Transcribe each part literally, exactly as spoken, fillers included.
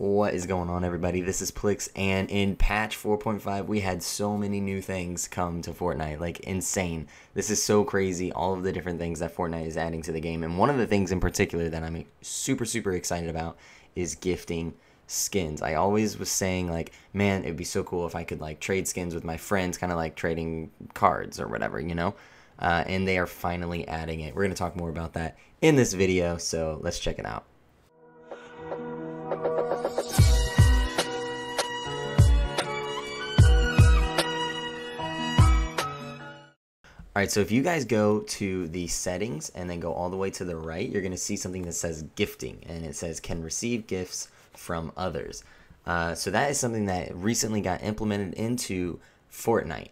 What is going on, everybody? This is Plix, and in patch four point five we had so many new things come to Fortnite, like insane. This is so crazy, all of the different things that Fortnite is adding to the game. And one of the things in particular that I'm super super excited about is gifting skins. I always was saying, like, man, it'd be so cool if I could like trade skins with my friends, kind of like trading cards or whatever, you know. Uh, and they are finally adding it. We're going to talk more about that in this video, so let's check it out. Alright, so if you guys go to the settings and then go all the way to the right, you're going to see something that says gifting, and it says can receive gifts from others. Uh, so that is something that recently got implemented into Fortnite,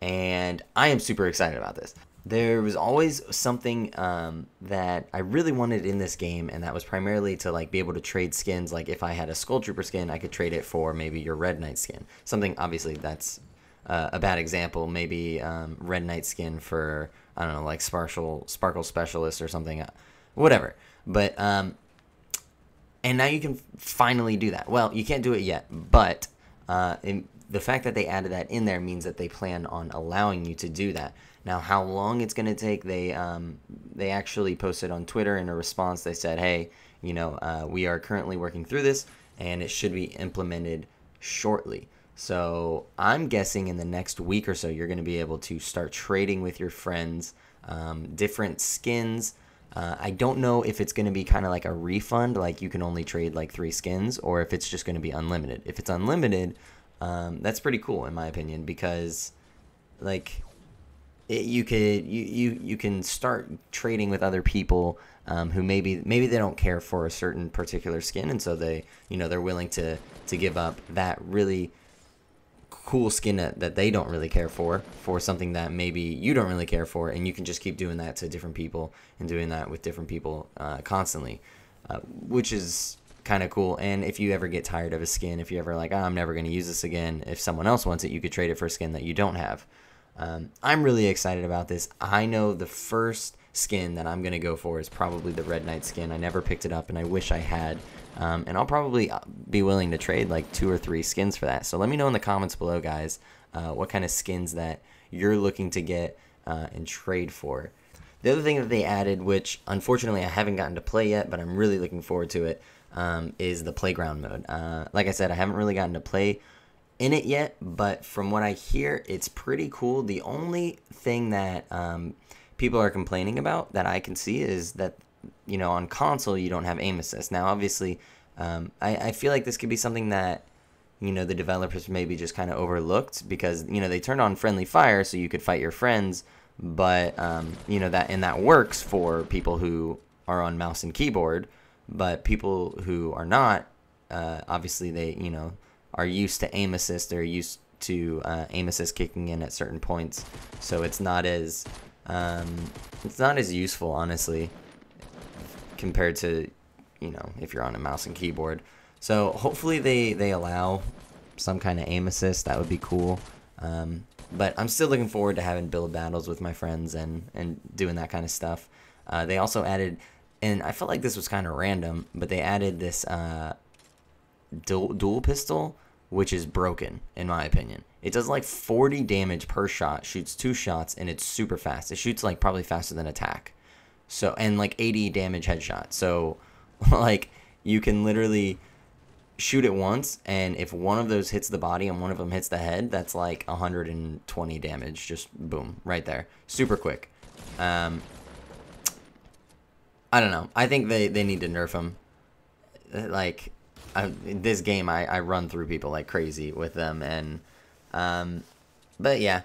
and I am super excited about this. There was always something um, that I really wanted in this game, and that was primarily to like be able to trade skins. Like if I had a Skull Trooper skin, I could trade it for maybe your Red Knight skin. Something obviously that's Uh, a bad example, maybe um, Red Knight skin for, I don't know, like Sparkle, Sparkle Specialist or something, whatever. But, um, and now you can finally do that. Well, you can't do it yet, but uh, in, the fact that they added that in there means that they plan on allowing you to do that. Now, how long it's going to take, they, um, they actually posted on Twitter in a response. They said, hey, you know, uh, we are currently working through this, and it should be implemented shortly. So I'm guessing in the next week or so, you're going to be able to start trading with your friends, um, different skins. Uh, I don't know if it's going to be kind of like a refund, like you can only trade like three skins, or if it's just going to be unlimited. If it's unlimited, um, that's pretty cool in my opinion, because like it, you could you, you you can start trading with other people um, who maybe maybe they don't care for a certain particular skin, and so they you know they're willing to to give up that really cool skin that, that they don't really care for for something that maybe you don't really care for, and you can just keep doing that to different people and doing that with different people uh, constantly, uh, which is kind of cool. And if you ever get tired of a skin, if you ever like, oh, I'm never going to use this again, if someone else wants it, you could trade it for a skin that you don't have. um, I'm really excited about this. I know the first skin that I'm going to go for is probably the Red Knight skin. I never picked it up and I wish I had. Um, and I'll probably be willing to trade like two or three skins for that. So let me know in the comments below, guys, uh, what kind of skins that you're looking to get uh, and trade for. The other thing that they added, which unfortunately I haven't gotten to play yet, but I'm really looking forward to it, um, is the playground mode. Uh, like I said, I haven't really gotten to play in it yet, but from what I hear, it's pretty cool. The only thing that um, people are complaining about that I can see is that, you know, on console, you don't have aim assist. Now, obviously, um, I, I feel like this could be something that, you know, the developers maybe just kind of overlooked, because, you know, they turned on friendly fire so you could fight your friends, but, um, you know, that and that works for people who are on mouse and keyboard, but people who are not, uh, obviously they, you know, are used to aim assist, they're used to uh, aim assist kicking in at certain points, so it's not as, um, it's not as useful, honestly, compared to, you know, if you're on a mouse and keyboard. So hopefully they they allow some kind of aim assist. That would be cool. Um, but I'm still looking forward to having build battles with my friends and and doing that kind of stuff. Uh, they also added, and I felt like this was kind of random, but they added this uh, dual, dual pistol, which is broken in my opinion. It does like forty damage per shot, shoots two shots, and it's super fast. It shoots like probably faster than attack. So, and like eighty damage headshot. So like you can literally shoot it once, and if one of those hits the body and one of them hits the head, that's like one hundred twenty damage. Just boom, right there. Super quick. Um, I don't know. I think they, they need to nerf them. Like I, in this game, I, I run through people like crazy with them. And, um, but yeah.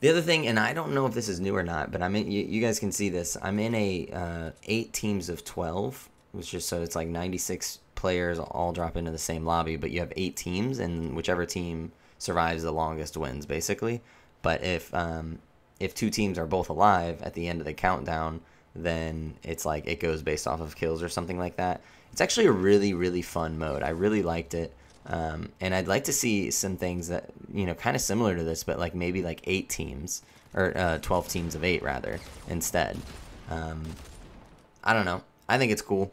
The other thing, and I don't know if this is new or not, but I'm in, you, you guys can see this. I'm in a uh, eight teams of twelve, which is, so it's like ninety-six players all drop into the same lobby, but you have eight teams, and whichever team survives the longest wins, basically. But if um, if two teams are both alive at the end of the countdown, then it's like it goes based off of kills or something like that. It's actually a really, really fun mode. I really liked it. Um, and I'd like to see some things that, you know, kind of similar to this, but like maybe like eight teams or uh, twelve teams of eight rather instead. Um, I don't know. I think it's cool.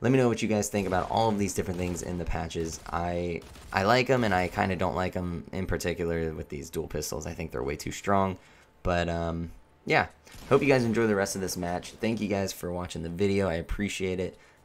Let me know what you guys think about all of these different things in the patches. I I like them, and I kind of don't like them in particular with these dual pistols. I think they're way too strong. But um, yeah, hope you guys enjoy the rest of this match. Thank you guys for watching the video. I appreciate it,